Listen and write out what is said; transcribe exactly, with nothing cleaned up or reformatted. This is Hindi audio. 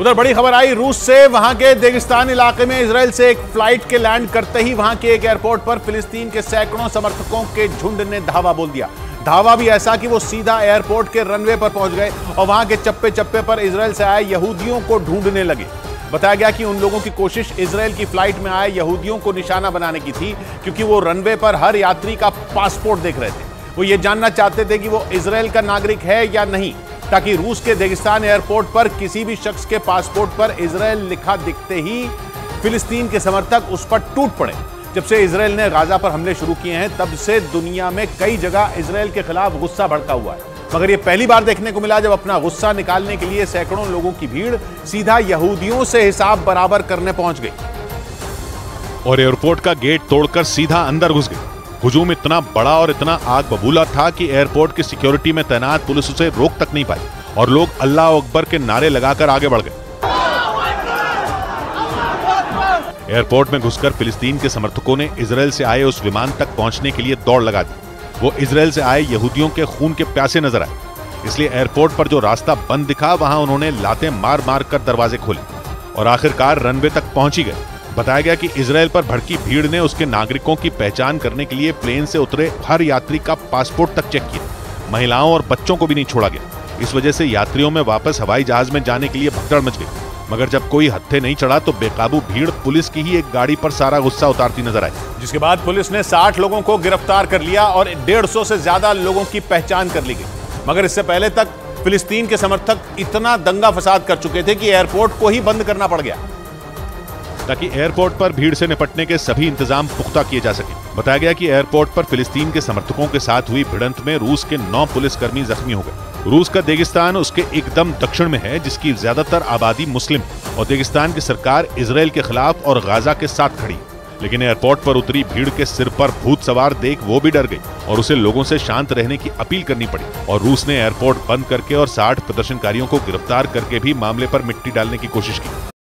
उधर बड़ी खबर आई रूस से। वहां के दागिस्तान इलाके में इसराइल से एक फ्लाइट के लैंड करते ही वहां के एक एयरपोर्ट पर फिलिस्तीन के सैकड़ों समर्थकों के झुंड ने धावा बोल दिया। धावा भी ऐसा कि वो सीधा एयरपोर्ट के रनवे पर पहुंच गए और वहां के चप्पे चप्पे पर इसराइल से आए यहूदियों को ढूंढने लगे। बताया गया कि उन लोगों की कोशिश इसराइल की फ्लाइट में आए यहूदियों को निशाना बनाने की थी, क्योंकि वो रनवे पर हर यात्री का पासपोर्ट देख रहे थे। वो ये जानना चाहते थे कि वो इसराइल का नागरिक है या नहीं, ताकि रूस के दागिस्तान एयरपोर्ट पर किसी भी शख्स के पासपोर्ट पर इसराइल लिखा दिखते ही फिलिस्तीन के समर्थक उस पर टूट पड़े। जब से इसराइल ने गाजा पर हमले शुरू किए हैं, तब से दुनिया में कई जगह इसराइल के खिलाफ गुस्सा भड़का हुआ है, मगर यह पहली बार देखने को मिला जब अपना गुस्सा निकालने के लिए सैकड़ों लोगों की भीड़ सीधा यहूदियों से हिसाब बराबर करने पहुंच गई और एयरपोर्ट का गेट तोड़कर सीधा अंदर घुस गई। हुजूम इतना बड़ा और इतना आग बबूला था कि एयरपोर्ट की सिक्योरिटी में तैनात पुलिस उसे रोक तक नहीं पाई और लोग अल्लाह अकबर के नारे लगाकर आगे बढ़ गए। एयरपोर्ट में घुसकर फिलिस्तीन के समर्थकों ने इसराइल से आए उस विमान तक पहुंचने के लिए दौड़ लगा दी। वो इसराइल से आए यहूदियों के खून के प्यासे नजर आए, इसलिए एयरपोर्ट पर जो रास्ता बंद दिखा वहां उन्होंने लातें मार मार कर दरवाजे खोले और आखिरकार रनवे तक पहुंच ही गए। बताया गया कि इसराइल पर भड़की भीड़ ने उसके नागरिकों की पहचान करने के लिए प्लेन से उतरे हर यात्री का पासपोर्ट तक चेक किया। महिलाओं और बच्चों को भी नहीं छोड़ा गया। इस वजह से यात्रियों में वापस हवाई जहाज में जाने के लिए भगदड़ मच गई, मगर जब कोई हत्थे नहीं चढ़ा तो बेकाबू भीड़ पुलिस की ही एक गाड़ी पर सारा गुस्सा उतारती नजर आई, जिसके बाद पुलिस ने साठ लोगों को गिरफ्तार कर लिया और डेढ़ सौ से ज्यादा लोगों की पहचान कर ली गई। मगर इससे पहले तक फिलिस्तीन के समर्थक इतना दंगा फसाद कर चुके थे कि एयरपोर्ट को ही बंद करना पड़ गया, ताकि एयरपोर्ट पर भीड़ से निपटने के सभी इंतजाम पुख्ता किए जा सके। बताया गया कि एयरपोर्ट पर फिलिस्तीन के समर्थकों के साथ हुई भिड़ंत में रूस के नौ पुलिसकर्मी जख्मी हो गए। रूस का दागिस्तान उसके एकदम दक्षिण में है, जिसकी ज्यादातर आबादी मुस्लिम है और दागिस्तान की सरकार इसराइल के खिलाफ और गाजा के साथ खड़ी। लेकिन एयरपोर्ट पर उतरी भीड़ के सिर पर भूत सवार देख वो भी डर गई और उसे लोगों से शांत रहने की अपील करनी पड़ी और रूस ने एयरपोर्ट बंद करके और साठ प्रदर्शनकारियों को गिरफ्तार करके भी मामले पर मिट्टी डालने की कोशिश की।